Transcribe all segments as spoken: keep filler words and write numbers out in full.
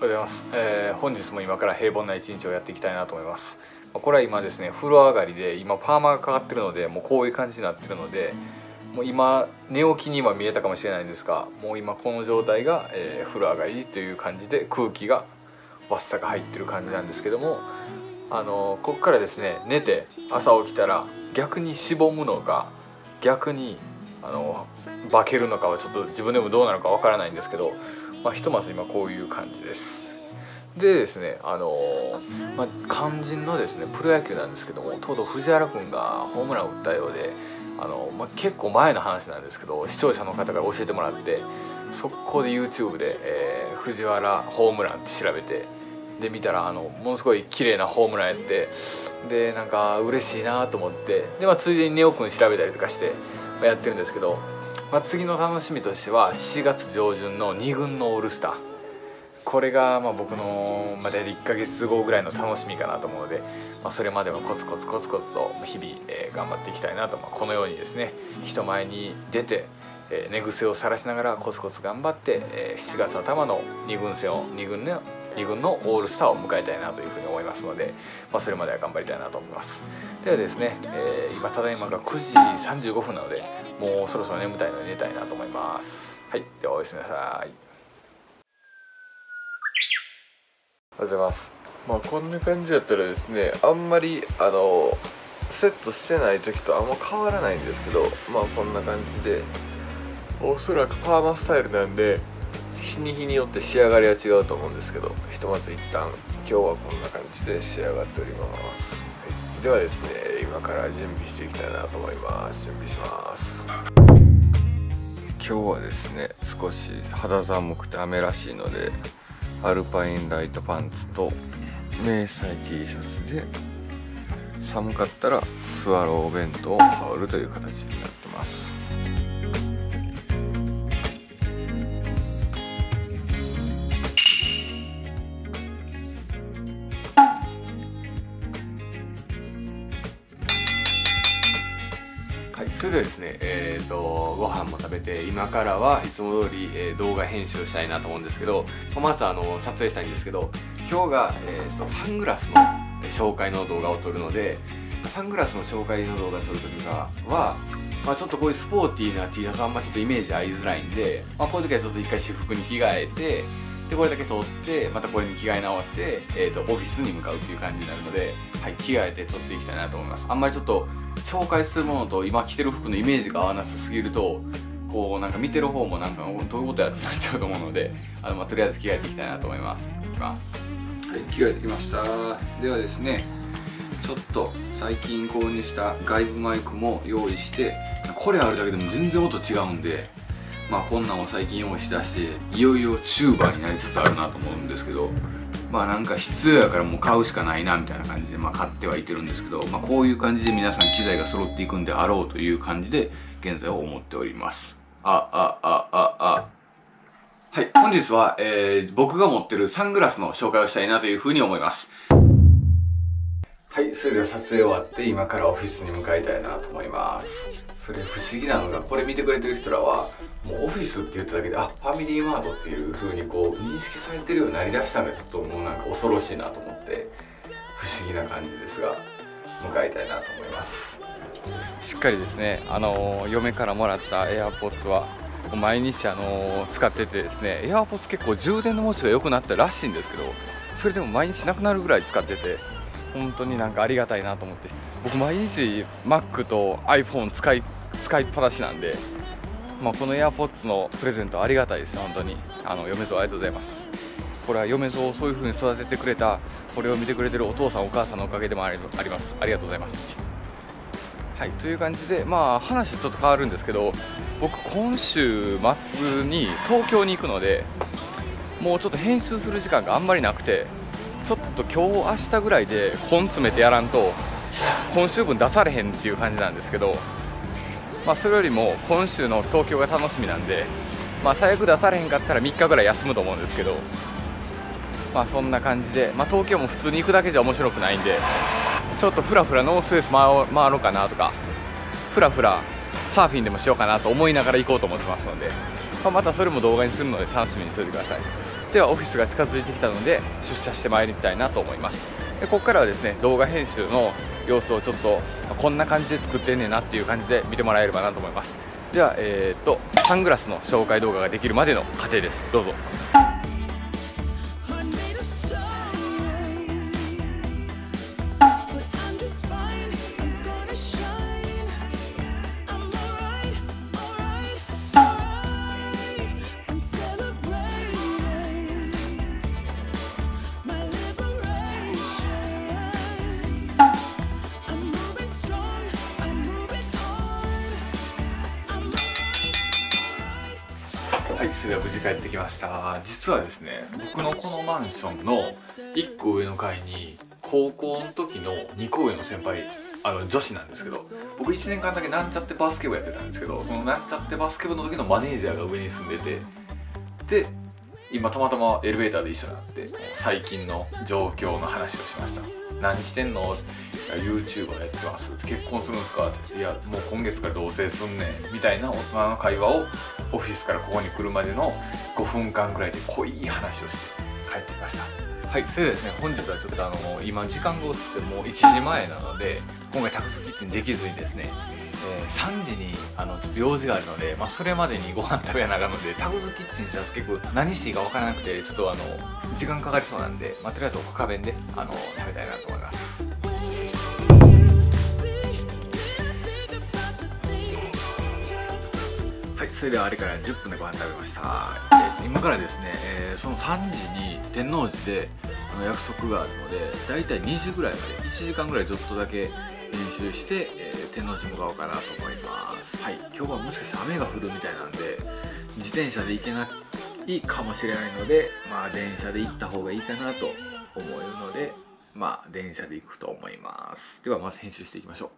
おはようございます、えー、本日も今から平凡な一日をやっていきたいなと思います。これは今ですね、風呂上がりで今パーマがかかってるので、もうこういう感じになってるので、もう今寝起きには見えたかもしれないんですが、もう今この状態が、えー、風呂上がりという感じで、空気がわっさか入ってる感じなんですけども、あのー、ここからですね、寝て朝起きたら逆にしぼむのか、逆にあのー、化けるのかはちょっと自分でもどうなのかわからないんですけど、まあ、ひとまず今こういう感じです。でですね、あのーまあ、肝心のですねプロ野球なんですけども、とうとう藤原君がホームランを打ったようで、あのーまあ、結構前の話なんですけど、視聴者の方から教えてもらって、速攻で ユーチューブ で、えー、藤原ホームランって調べて、で見たらあのものすごい綺麗なホームランやって、でなんか嬉しいなと思って、で、まあ、ついでにネオ君調べたりとかして、まあ、やってるんですけど。まあ次の楽しみとしてはしちがつじょうじゅんのにぐんのオールスター、これがまあ僕の大体いっかげつごぐらいの楽しみかなと思うので、まあ、それまではコツコツコツコツと日々え頑張っていきたいなと、まあ、このようにですね、人前に出てえ寝癖を晒しながらコツコツ頑張ってえしちがつあたまのにぐん戦をにぐんのにぐんのオールスターを迎えたいなというふうに思いますので、まあ、それまでは頑張りたいなと思います。ではですね、えー、今ただいまがくじさんじゅうごふんなので、もうそろそろ眠たいので寝たいなと思います。はい、ではおやすみなさい。おはようございます。まあこんな感じだったらですね、あんまりあのセットしてない時とあんま変わらないんですけど、まあこんな感じで、おそらくパーマスタイルなんで日に日によって仕上がりは違うと思うんですけど、ひとまず一旦今日はこんな感じで仕上がっております。はい、ではですね、今から準備していきたいなと思います。準備します。今日はですね、少し肌寒くて雨らしいので、アルパインライトパンツと迷彩 ティーシャツで、寒かったらスワローお弁当を羽織るという形になってます。それではですね、えー、とご飯も食べて、今からはいつも通り、えー、動画編集をしたいなと思うんですけど、まずあの撮影したいんですけど、今日が、えー、とサングラスの紹介の動画を撮るので、サングラスの紹介の動画を撮るときは、まあ、ちょっとこういうスポーティーな ティーシャツはあんまちょっとイメージ合いづらいんで、まあ、こういう時はちょっと一回私服に着替えて、でこれだけ撮って、またこれに着替え直して、えー、とオフィスに向かうっていう感じになるので、はい、着替えて撮っていきたいなと思います。あんまりちょっと紹介するものと今着てる服のイメージが合わなさすぎると、こうなんか見てる方もなんかどういうことやってなっちゃうと思うので、あのまあとりあえず着替えていきたいなと思います。いきます。はい、着替えてきました。ではですね、ちょっと最近購入した外部マイクも用意して、これあるだけでも全然音違うんで、まあこんなんを最近用意しだして、いよいよチューバーになりつつあるなと思うんですけど、まあなんか必要やからもう買うしかないなみたいな感じで、まあ買ってはいてるんですけど、まあこういう感じで皆さん機材が揃っていくんであろうという感じで現在を思っております。あああああはい、本日は、えー、僕が持ってるサングラスの紹介をしたいなというふうに思います。はい、それでは撮影終わって、今からオフィスに向かいたいなと思います。それ不思議なのが、これ見てくれてる人らはもうオフィスって言っただけで、あ、ファミリーマートっていう風にこう認識されてるようになりだしたのが、ちょっともうなんか恐ろしいなと思って、不思議な感じですが向かいたいなと思います。しっかりですね、あの嫁からもらった エアポッツ は毎日あの使っててですね、 エアポッツ 結構充電の持ちが良くなったらしいんですけど、それでも毎日なくなるぐらい使ってて、本当になんかありがたいなと思って、僕毎日 マック と アイフォン 使い使いっぱなしなんで、まあ、この エアポッツ のプレゼントありがたいです。本当にあの嫁像ありがとうございます。これは嫁像をそういう風に育ててくれた、これを見てくれてるお父さんお母さんのおかげでもあります。ありがとうございます。はい、という感じで、まあ話ちょっと変わるんですけど、僕今週末に東京に行くので、もうちょっと編集する時間があんまりなくて、ちょっと今日明日ぐらいで根詰めてやらんと今週分出されへんっていう感じなんですけど、まあ、それよりも今週の東京が楽しみなんで、まあ、最悪出されへんかったらみっかぐらい休むと思うんですけど、まあ、そんな感じで、まあ、東京も普通に行くだけじゃ面白くないんで、ちょっとふらふらノースウェース回ろうかなとか、ふらふらサーフィンでもしようかなと思いながら行こうと思ってますので、まあ、またそれも動画にするので楽しみにしておいてください。ってはオフィスが近づいてきたので出社してまいりたいなと思います。でここからはですね、動画編集の様子をちょっとこんな感じで作ってんねんなっていう感じで見てもらえればなと思います。では、えー、っとサングラスの紹介動画ができるまでの過程です。どうぞ。はい、それでは無事帰ってきました。実はですね、僕のこのマンションのいっこ上の階に高校の時のにこ上の先輩、あの女子なんですけど、僕いちねんかんだけなんちゃってバスケ部やってたんですけど、そのなんちゃってバスケ部の時のマネージャーが上に住んでて、で今たまたまエレベーターで一緒になって最近の状況の話をしました。何してんの？ ユーチューバー やってます。結婚するんですか？って。いや、もう今月から同棲すんねんみたいな大人の会話をオフィスからここに来るまでのごふんかんぐらいで濃い話をして帰ってきました。はい、それでですね、本日はちょっとあの今時間が遅くてもういちじまえなので今回タクトキッチンできずにですね、えー、さんじにあのちょっと用事があるので、まあ、それまでにご飯食べながらのでタクトキッチンじゃ結構何していいか分からなくてちょっとあの時間かかりそうなんで、まあ、とりあえずおかか弁であの食べたいなと思います。はい、それではあれからじゅっぷんでご飯食べました、えー、今からですね、えー、そのさんじに天王寺であの約束があるのでだいたいにじぐらいまでいちじかんぐらいちょっとだけ練習して、えー、天王寺向かおうかなと思います。はい、今日はもしかして雨が降るみたいなんで自転車で行けないかもしれないので、まあ、電車で行った方がいいかなと思うので、まあ、電車で行くと思います。ではまず編集していきましょう。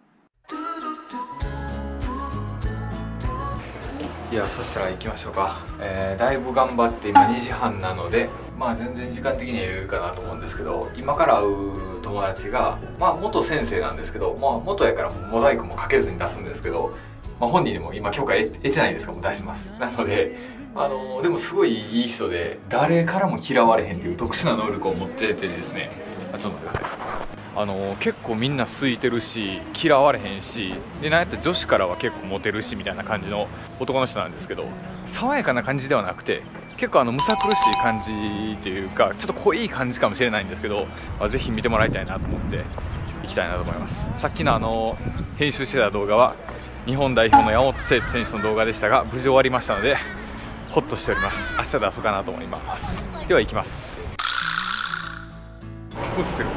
いや、そしたら行きましょうか、えー、だいぶ頑張って今にじはんなのでまあ全然時間的には余裕かなと思うんですけど、今から会う友達がまあ元先生なんですけど、まあ、元やからモザイクもかけずに出すんですけど、まあ、本人にも今許可得てないんですがもう出します。なので、あのー、でもすごいいい人で誰からも嫌われへんっていう特殊な能力を持っててですね、あ、ちょっと待ってください。あの結構みんな空いてるし嫌われへんしで、なんやったら女子からは結構モテるしみたいな感じの男の人なんですけど、爽やかな感じではなくて結構あのむさ苦しい感じっていうかちょっと濃い感じかもしれないんですけど、ぜひ見てもらいたいなと思っていきたいなと思います。さっきのあの編集してた動画は日本代表の山本聖途選手の動画でしたが無事終わりましたのでホッとしております。明日出そうかなと思います。では行きます。映ってる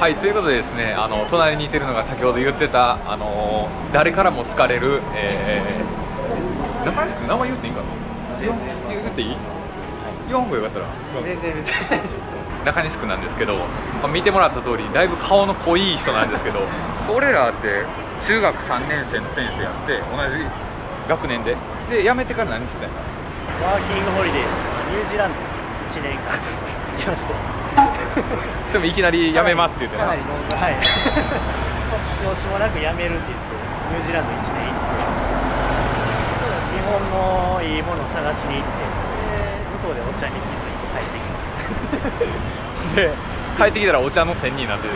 はい、ということでですね、あの隣にいてるのが先ほど言ってた、あのー、誰からも好かれる、えー、名前言っていいかな、言っていい、言わんほうがよかったら中西君なんですけど、まあ、見てもらった通りだいぶ顔の濃い人なんですけど俺らって中学さんねんせいの先生やって同じ学年でで辞めてから何してたんや。ワーキングホリデー、ニュージーランドいちねんかん行きましたでもいきなり辞めますって言ってね、はい、どうしようもなく辞めるって言ってニュージーランドいちねん行って日本のいいものを探しに行って向こうでお茶に気づいて帰ってきましたで帰ってきたらお茶の仙人になってる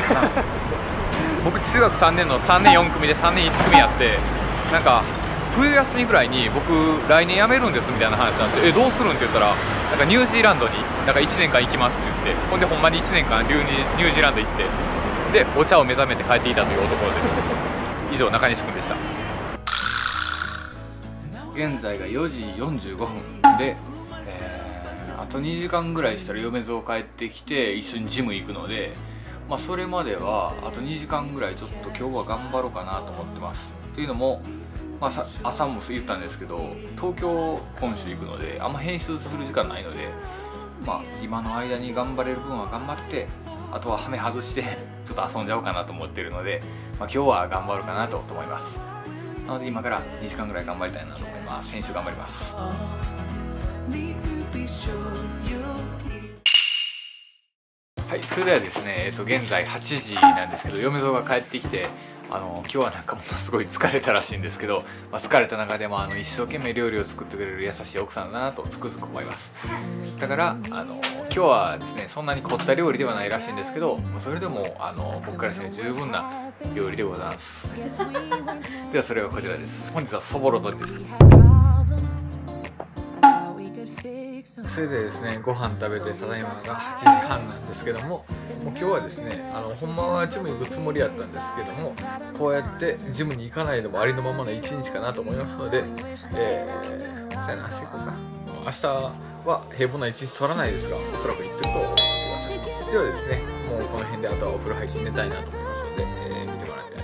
僕中学さんねんのさんねんよんくみでさんねんいちくみやってなんか冬休みぐらいに僕来年辞めるんですみたいな話になって、えどうするんって言ったらなんかニュージーランドになんかいちねんかん行きますって言って、ほんでほんまにいちねんかんニュージーランド行ってでお茶を目覚めて帰っていたという男です以上中西君でした。現在がよじよんじゅうごふんで、えー、あとにじかんぐらいしたら嫁ぞ帰ってきて一緒にジム行くので、まあ、それまではあとにじかんぐらいちょっと今日は頑張ろうかなと思ってます。というのもまあ、朝も言ったんですけど東京今週行くのであんま編集する時間ないので、まあ、今の間に頑張れる分は頑張ってあとはハメ外してちょっと遊んじゃおうかなと思ってるので、まあ、今日は頑張るかなと思います。なので今からにじかんぐらい頑張りたいなと思います。編集頑張ります。はい、それではですね、えっと、現在はちじなんですけど嫁蔵が帰ってきてあの今日はなんかものすごい疲れたらしいんですけど、まあ、疲れた中でもあの一生懸命料理を作ってくれる優しい奥さんだなとつくづく思います。だからあの今日はですね、そんなに凝った料理ではないらしいんですけど、それでもあの僕からして十分な料理でございます。ではそれはこちらです。本日はそぼろ丼です。それでですね、ご飯食べてただいまがはちじはんなんですけども、もう今日はですね、あのほんまはジム行くつもりやったんですけども、こうやってジムに行かないのもありのままの一日かなと思いますので、えー、そうやな、明日行こうか。明日は平凡な一日取らないですが、おそらく行ってると思います。ではですね、もうこの辺であとはお風呂入って寝たいなと思いますので、えー、見てもらって。